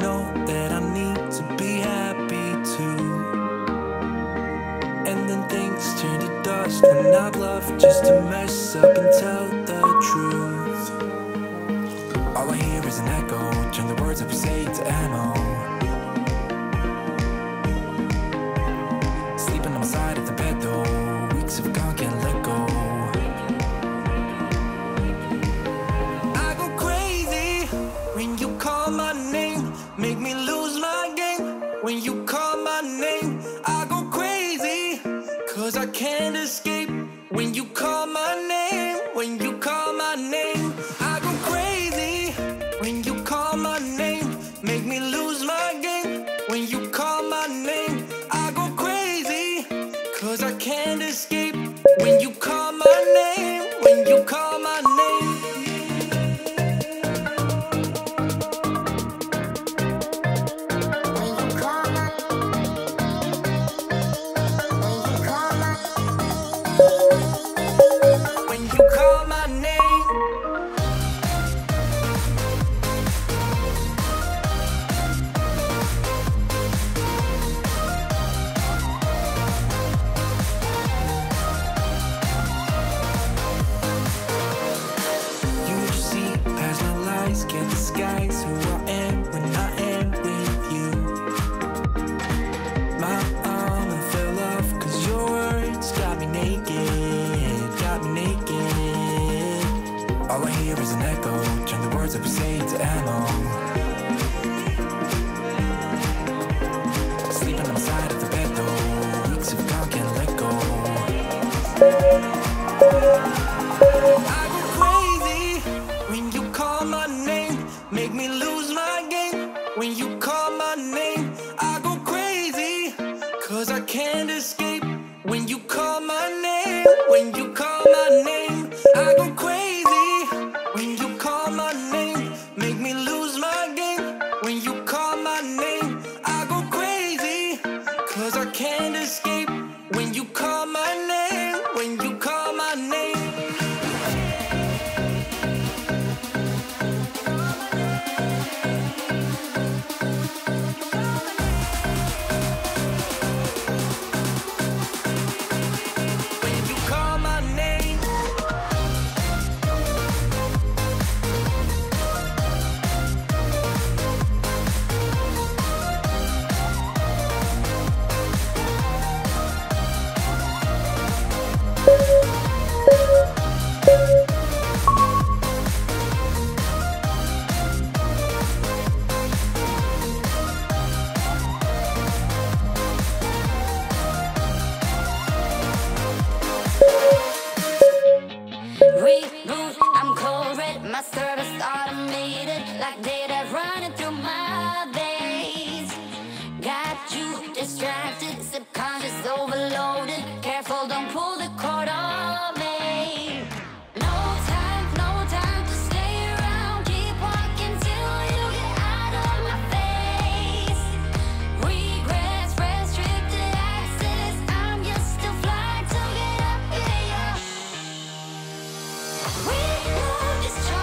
know that I need to be happy too. And then things turn to dust when I've loved just to mess up and tell the truth. All I hear is an echo, turn the words that we say to ammo. Sleeping on the side of the bed though, weeks have gone, can't let go. I go crazy when you call my name, make me lose my game. When you call my name, I go crazy, cause I can't escape. When you call my name, when you call my name, I go crazy. When you call my name, make me lose my game. When you call my name, I go crazy, cause I can't escape. When you call my name, when you call my name. Can't disguise who I am when I am with you. My armor fell off cause your words got me naked, got me naked. All I hear is an echo, turn the words that we say to ammo. Sleeping on the side of the bed though, weeks have gone, can't let go. I go crazy when you call my name, make me lose my game. When you call my name, I go crazy, cause I can't escape. When you call my name, when you call my name, I go crazy. When you call my name, make me lose my game. When you call my name, I go crazy, cause I can't escape. When you call my name, when you call my name. My service automated, like data running through my veins. Got you distracted, subconscious overloaded. Careful, don't pull the cord on me. No time, no time to stay around. Keep walking till you get out of my face. Regrets, restricted access. I'm just a fly to get up in your. We love this child.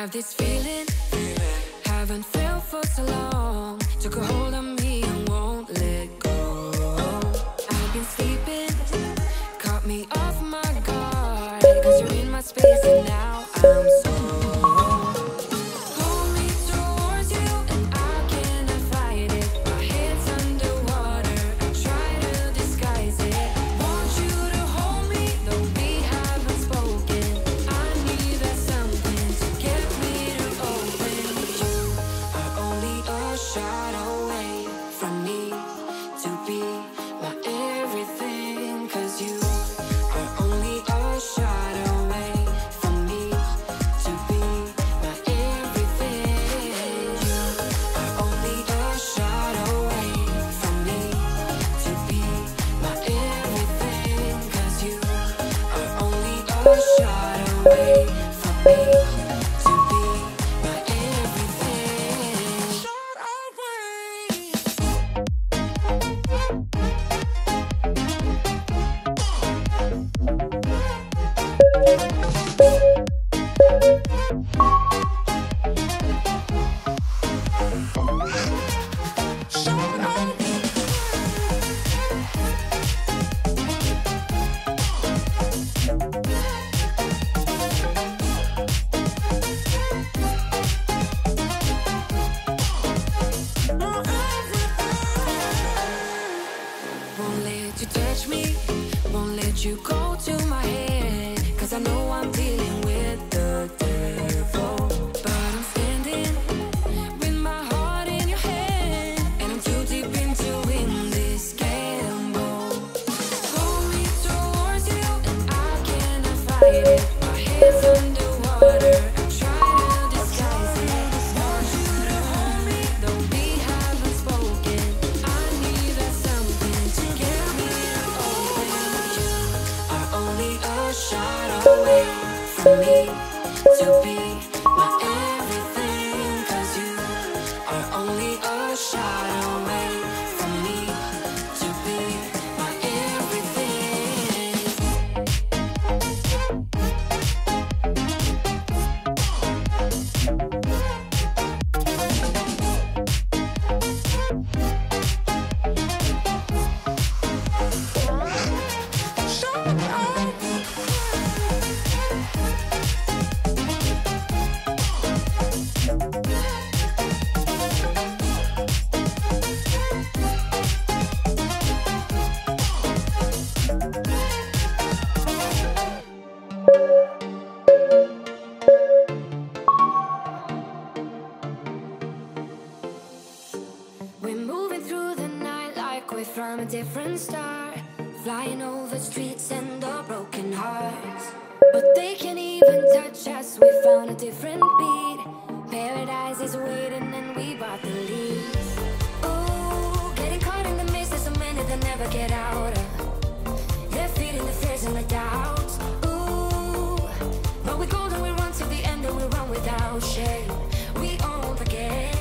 have this feeling, haven't felt for so long. Took a hold on me and won't let go. I've been sleeping, caught me off my guard, 'cause you're in my space and now I'm so. You go to my head, 'cause I know I'm dealing with the devil, but I'm standing with my heart in your hand, and I'm too deep into in this gamble. Hold me towards you and I cannot fight it. My head's underwater, I try to disguise it. Want you to hold me, though we haven't spoken. I need that something to get me open. You only a shot away from me to be my everything, 'cause you are only a shot away from me to be my everything. From a different star, flying over streets and the broken hearts, but they can't even touch us. We found a different beat. Paradise is waiting and we bought the lead. Oh, getting caught in the mist, there's so many that never get out of. They're feeding the fears and the doubts. Ooh, but we go and we run to the end and we run without shame. We own the game.